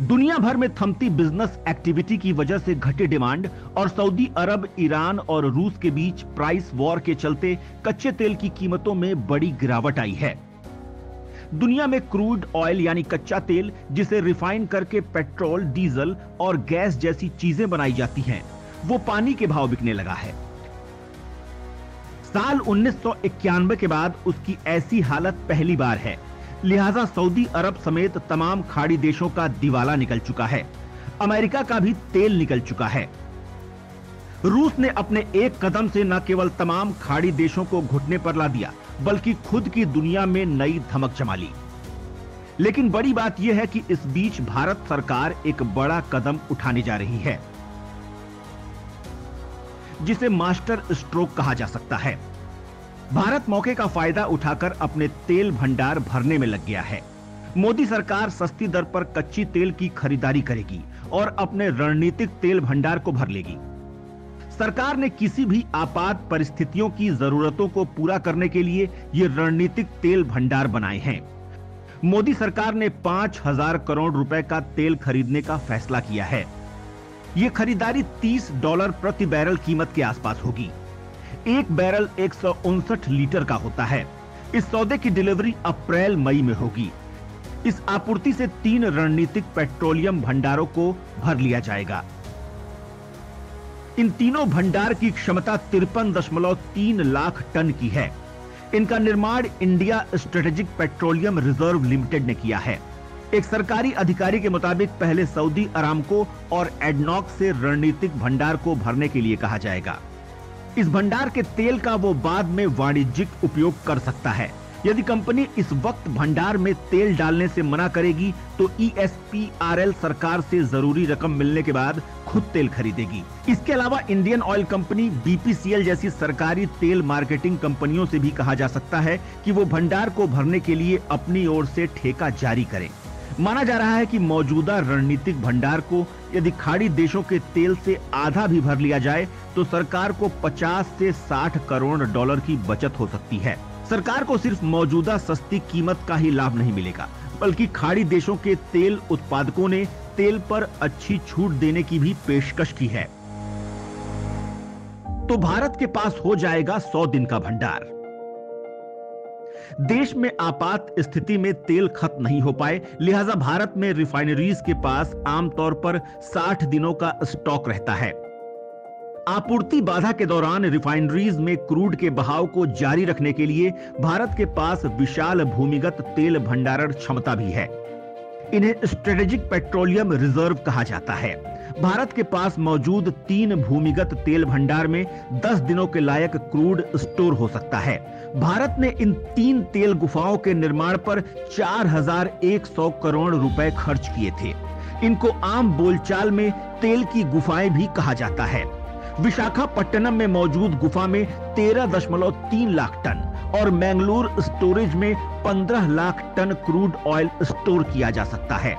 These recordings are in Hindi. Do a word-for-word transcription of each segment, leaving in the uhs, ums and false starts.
दुनिया भर में थमती बिजनेस एक्टिविटी की वजह से घटे डिमांड और सऊदी अरब, ईरान और रूस के बीच प्राइस वॉर के चलते कच्चे तेल की कीमतों में बड़ी गिरावट आई है। दुनिया में क्रूड ऑयल यानी कच्चा तेल, जिसे रिफाइन करके पेट्रोल, डीजल और गैस जैसी चीजें बनाई जाती हैं, वो पानी के भाव बिकने लगा है। साल उन्नीस सौ इक्यानवे के बाद उसकी ऐसी हालत पहली बार है। लिहाजा सऊदी अरब समेत तमाम खाड़ी देशों का दिवाला निकल चुका है। अमेरिका का भी तेल निकल चुका है। रूस ने अपने एक कदम से न केवल तमाम खाड़ी देशों को घुटने पर ला दिया, बल्कि खुद की दुनिया में नई धमक जमा ली। लेकिन बड़ी बात यह है कि इस बीच भारत सरकार एक बड़ा कदम उठाने जा रही है, जिसे मास्टर स्ट्रोक कहा जा सकता है। भारत मौके का फायदा उठाकर अपने तेल भंडार भरने में लग गया है। मोदी सरकार सस्ती दर पर कच्ची तेल की खरीदारी करेगी और अपने रणनीतिक तेल भंडार को भर लेगी। सरकार ने किसी भी आपात परिस्थितियों की जरूरतों को पूरा करने के लिए ये रणनीतिक तेल भंडार बनाए हैं। मोदी सरकार ने पांच हजार करोड़ रुपए का तेल खरीदने का फैसला किया है। ये खरीदारी तीस डॉलर प्रति बैरल कीमत के आसपास होगी। एक बैरल एक सौ उनसठ लीटर का होता है। इस सौदे की डिलीवरी अप्रैल मई में होगी। इस आपूर्ति से तीन रणनीतिक पेट्रोलियम भंडारों को भर लिया जाएगा। इन तीनों भंडार की क्षमता तिरपन दशमलव तीन लाख टन की है। इनका निर्माण India strategic petroleum reserve limited ने किया है। एक सरकारी अधिकारी के मुताबिक पहले सऊदी अरामको और एडनॉक से रणनीतिक भंडार को भरने के लिए कहा जाएगा। इस भंडार के तेल का वो बाद में वाणिज्यिक उपयोग कर सकता है। यदि कंपनी इस वक्त भंडार में तेल डालने से मना करेगी तो I S P R L सरकार से जरूरी रकम मिलने के बाद खुद तेल खरीदेगी। इसके अलावा Indian oil company, B P C L जैसी सरकारी तेल मार्केटिंग कंपनियों से भी कहा जा सकता है कि वो भंडार को भरने के लिए अपनी ओर से ठेका जारी करें। माना जा रहा है कि मौजूदा रणनीतिक भंडार को यदि खाड़ी देशों के तेल से आधा भी भर लिया जाए तो सरकार को पचास से साठ करोड़ डॉलर की बचत हो सकती है। सरकार को सिर्फ मौजूदा सस्ती कीमत का ही लाभ नहीं मिलेगा, बल्कि खाड़ी देशों के तेल उत्पादकों ने तेल पर अच्छी छूट देने की भी पेशकश की है। तो भारत के पास हो जाएगा सौ दिन का भंडार। देश में आपात स्थिति में तेल खत्म नहीं हो पाए, लिहाजा भारत में रिफाइनरीज के पास आमतौर पर साठ दिनों का स्टॉक रहता है। आपूर्ति बाधा के दौरान रिफाइनरीज में क्रूड के बहाव को जारी रखने के लिए भारत के पास विशाल भूमिगत तेल भंडारण क्षमता भी है। इन्हें स्ट्रेटेजिक पेट्रोलियम रिजर्व कहा जाता है। भारत के पास मौजूद तीन भूमिगत तेल भंडार में दस दिनों के लायक क्रूड स्टोर हो सकता है। भारत ने इन तीन तेल गुफाओं के निर्माण पर चार हजार एक सौ करोड़ रुपए खर्च किए थे। इनको आम बोलचाल में तेल की गुफाएं भी कहा जाता है। विशाखापट्टनम में मौजूद गुफा में तेरह दशमलव तीन लाख टन और मैंगलोर स्टोरेज में पंद्रह lakh ton crude oil store किया जा सकता है।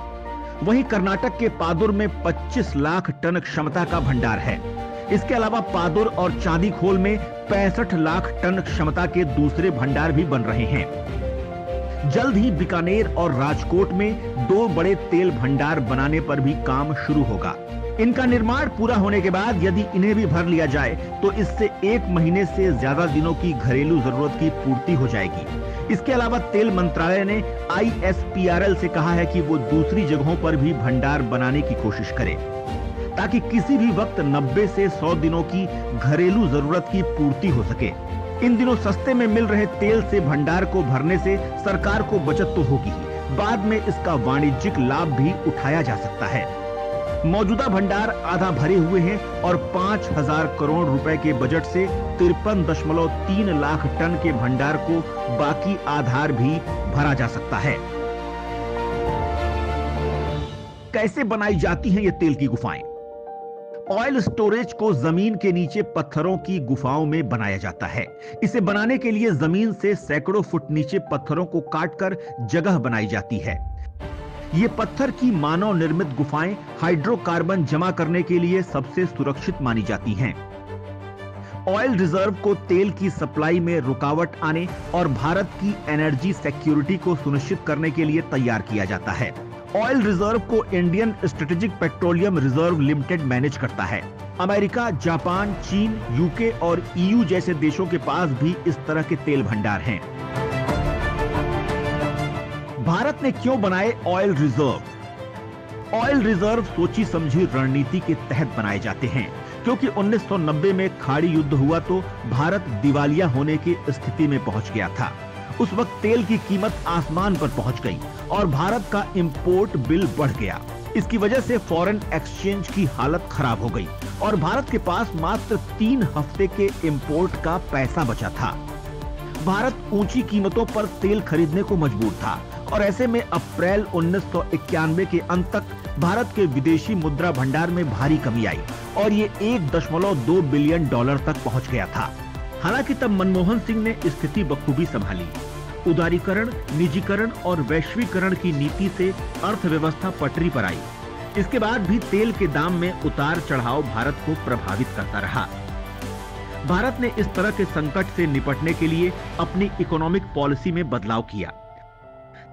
वहीं कर्नाटक के पादुर में पच्चीस लाख टन क्षमता का भंडार है। इसके अलावा पादुर और चांदीखोल में पैंसठ लाख टन क्षमता के दूसरे भंडार भी बन रहे हैं। जल्द ही बीकानेर और राजकोट में दो बड़े तेल भंडार बनाने पर भी काम शुरू होगा। इनका निर्माण पूरा होने के बाद यदि इन्हें भी भर लिया जाए तो इससे एक महीने से ज्यादा दिनों की घरेलू जरूरत की पूर्ति हो जाएगी। इसके अलावा तेल मंत्रालय ने I S P R L से कहा है कि वो दूसरी जगहों पर भी भंडार बनाने की कोशिश करे, ताकि किसी भी वक्त नब्बे से सौ दिनों की घरेलू जरूरत की पूर्ति हो सके। इन दिनों सस्ते में मिल रहे तेल से भंडार को भरने से सरकार को बचत तो होगी ही, बाद में इसका वाणिज्यिक लाभ भी उठाया जा सकता है। मौजूदा भंडार आधा भरे हुए हैं और पांच हजार करोड़ रुपए के बजट से तिरपन दशमलव तीन लाख टन के भंडार को बाकी आधार भी भरा जा सकता है। कैसे बनाई जाती हैं ये तेल की गुफाएं? ऑयल स्टोरेज को जमीन के नीचे पत्थरों की गुफाओं में बनाया जाता है। इसे बनाने के लिए जमीन से सैकड़ों फुट नीचे पत्थरों को काटकर जगह बनाई जाती है। ये पत्थर की मानव निर्मित गुफाएं हाइड्रोकार्बन जमा करने के लिए सबसे सुरक्षित मानी जाती हैं। ऑयल रिजर्व को तेल की सप्लाई में रुकावट आने और भारत की एनर्जी सिक्योरिटी को सुनिश्चित करने के लिए तैयार किया जाता है। ऑयल रिजर्व को Indian strategic petroleum reserve limited manage करता है। अमेरिका, जापान, चीन, यूके और ईयू जैसे देशों के पास भी इस तरह के तेल भंडार हैं। भारत ने क्यों बनाए ऑयल रिजर्व? ऑयल रिजर्व सोची समझी रणनीति के तहत बनाए जाते हैं, क्योंकि उन्नीस सौ नब्बे में खाड़ी युद्ध हुआ तो भारत दिवालिया होने की स्थिति में पहुंच गया था। उस वक्त तेल की कीमत आसमान पर पहुंच गई और भारत का इंपोर्ट बिल बढ़ गया। इसकी वजह से फॉरेन एक्सचेंज की हालत खराब हो गई और भारत के पास मात्र तीन हफ्ते के इंपोर्ट का पैसा बचा था। भारत ऊंची कीमतों पर तेल खरीदने को मजबूर था और ऐसे में अप्रैल उन्नीस सौ इक्यानवे के अंत तक भारत के विदेशी मुद्रा भंडार में भारी कमी आई और ये एक दशमलव दो बिलियन डॉलर तक पहुंच गया था। हालांकि तब मनमोहन सिंह ने स्थिति बखूबी संभाली। उदारीकरण, निजीकरण और वैश्वीकरण की नीति से अर्थव्यवस्था पटरी पर आई। इसके बाद भी तेल के दाम में उतार चढ़ाव भारत को प्रभावित करता रहा। भारत ने इस तरह के संकट से निपटने के लिए अपनी इकोनॉमिक पॉलिसी में बदलाव किया।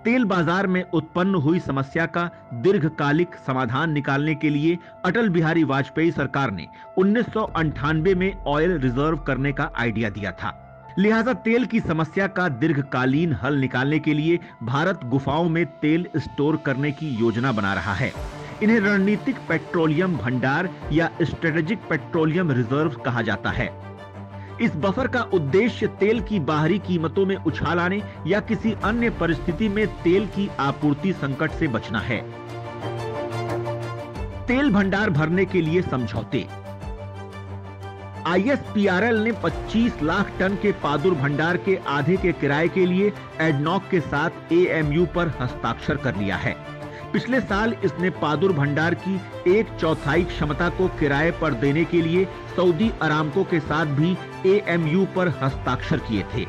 तेल बाजार में उत्पन्न हुई समस्या का दीर्घकालिक समाधान निकालने के लिए अटल बिहारी वाजपेयी सरकार ने उन्नीस सौ अंठानवे में ऑयल रिजर्व करने का आइडिया दिया था। लिहाजा तेल की समस्या का दीर्घकालीन हल निकालने के लिए भारत गुफाओं में तेल स्टोर करने की योजना बना रहा है। इन्हें रणनीतिक पेट्रोलियम भंडार या स्ट्रेटेजिक पेट्रोलियम रिजर्व कहा जाता है। इस बफर का उद्देश्य तेल की बाहरी कीमतों में उछाल आने या किसी अन्य परिस्थिति में तेल की आपूर्ति संकट से बचना है। तेल भंडार भरने के लिए समझौते। I S P R L ने पच्चीस लाख टन के पादुर भंडार के आधे के किराए के लिए एडनॉक के साथ ए एम यू पर हस्ताक्षर कर लिया है। पिछले साल इसने पादुर भंडार की एक चौथाई क्षमता को किराए पर देने के लिए सऊदी अरामको के साथ भी ए एम यू पर हस्ताक्षर किए थे।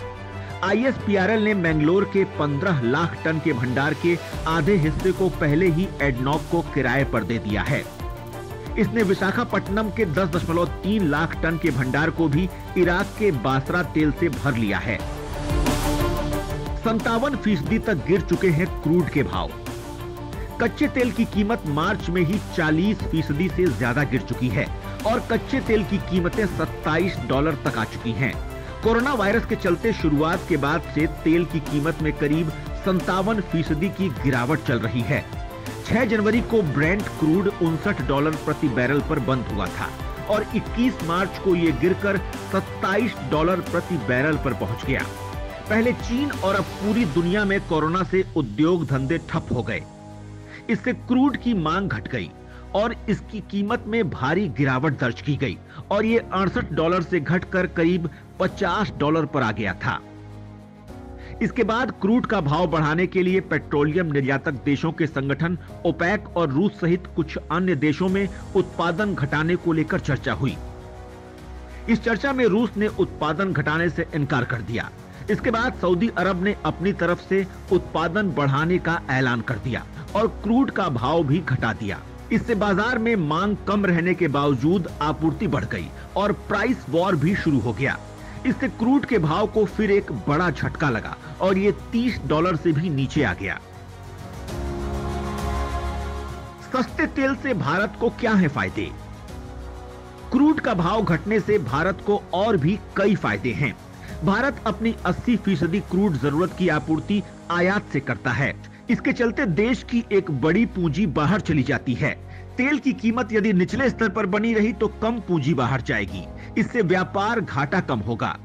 I S P R L ने मैंगलोर के पंद्रह लाख टन के भंडार के आधे हिस्से को पहले ही एडनॉक को किराए पर दे दिया है। इसने विशाखापट्टनम के दस दशमलव तीन लाख टन के भंडार को भी इराक के बासरा तेल से भर लिया है। संतावन फीसदी तक गिर चुके हैं क्रूड के भाव। कच्चे तेल की कीमत मार्च में ही चालीस फीसदी से ज्यादा गिर चुकी है और कच्चे तेल की कीमतें सत्ताईस डॉलर तक आ चुकी हैं। कोरोना वायरस के चलते शुरुआत के बाद से तेल की कीमत में करीब संतावन फीसदी की गिरावट चल रही है। छह जनवरी को ब्रेंट क्रूड उनसठ डॉलर प्रति बैरल पर बंद हुआ था और इक्कीस मार्च को यह गिरकर सत्ताईस डॉलर प्रति बैरल पर पहुंच गया। पहले चीन और अब पूरी दुनिया में कोरोना से उद्योग धंधे ठप हो गए। इससे क्रूड की मांग घट गई और इसकी कीमत में भारी गिरावट दर्ज की गई और ये अड़सठ डॉलर से घटकर करीब पचास डॉलर पर आ गया था। इसके बाद क्रूड का भाव बढ़ाने के लिए पेट्रोलियम निर्यातक देशों के संगठन ओपेक और रूस सहित कुछ अन्य देशों में उत्पादन घटाने को लेकर चर्चा हुई। इस चर्चा में रूस ने उत्पादन घटाने से इनकार कर दिया। इसके बाद सऊदी अरब ने अपनी तरफ से उत्पादन बढ़ाने का ऐलान कर दिया और क्रूड का भाव भी घटा दिया। इससे बाजार में मांग कम रहने के बावजूद आपूर्ति बढ़ गई और प्राइस वॉर भी शुरू हो गया। इससे क्रूड के भाव को फिर एक बड़ा झटका लगा और ये तीस डॉलर से भी नीचे आ गया। सस्ते तेल से भारत को क्या है फायदे? क्रूड का भाव घटने से भारत को और भी कई फायदे हैं। भारत अपनी अस्सी फीसदी क्रूड जरूरत की आपूर्ति आयात से करता है। इसके चलते देश की एक बड़ी पूंजी बाहर चली जाती है। तेल की कीमत यदि निचले स्तर पर बनी रही तो कम पूंजी बाहर जाएगी। इससे व्यापार घाटा कम होगा।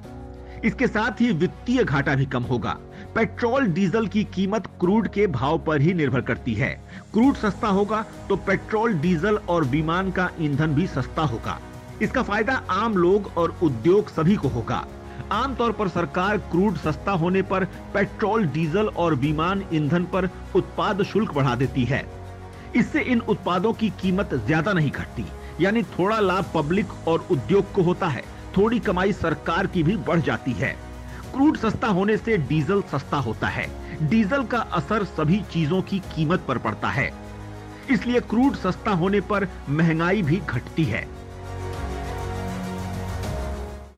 इसके साथ ही वित्तीय घाटा भी कम होगा। पेट्रोल डीजल की कीमत क्रूड के भाव पर ही निर्भर करती है। क्रूड सस्ता होगा तो पेट्रोल, डीजल और विमान का ईंधन भी सस्ता होगा। इसका फायदा आम लोग और उद्योग सभी को होगा। आमतौर पर सरकार क्रूड सस्ता होने पर पेट्रोल, डीजल और विमान ईंधन पर उत्पाद शुल्क बढ़ा देती है। इससे इन उत्पादों की कीमत ज्यादा नहीं घटती, यानी थोड़ा लाभ पब्लिक और उद्योग को होता है, थोड़ी कमाई सरकार की भी बढ़ जाती है। क्रूड सस्ता होने से डीजल सस्ता होता है। डीजल का असर सभी चीजों की कीमत पर पड़ता है, इसलिए क्रूड सस्ता होने पर महंगाई भी घटती है।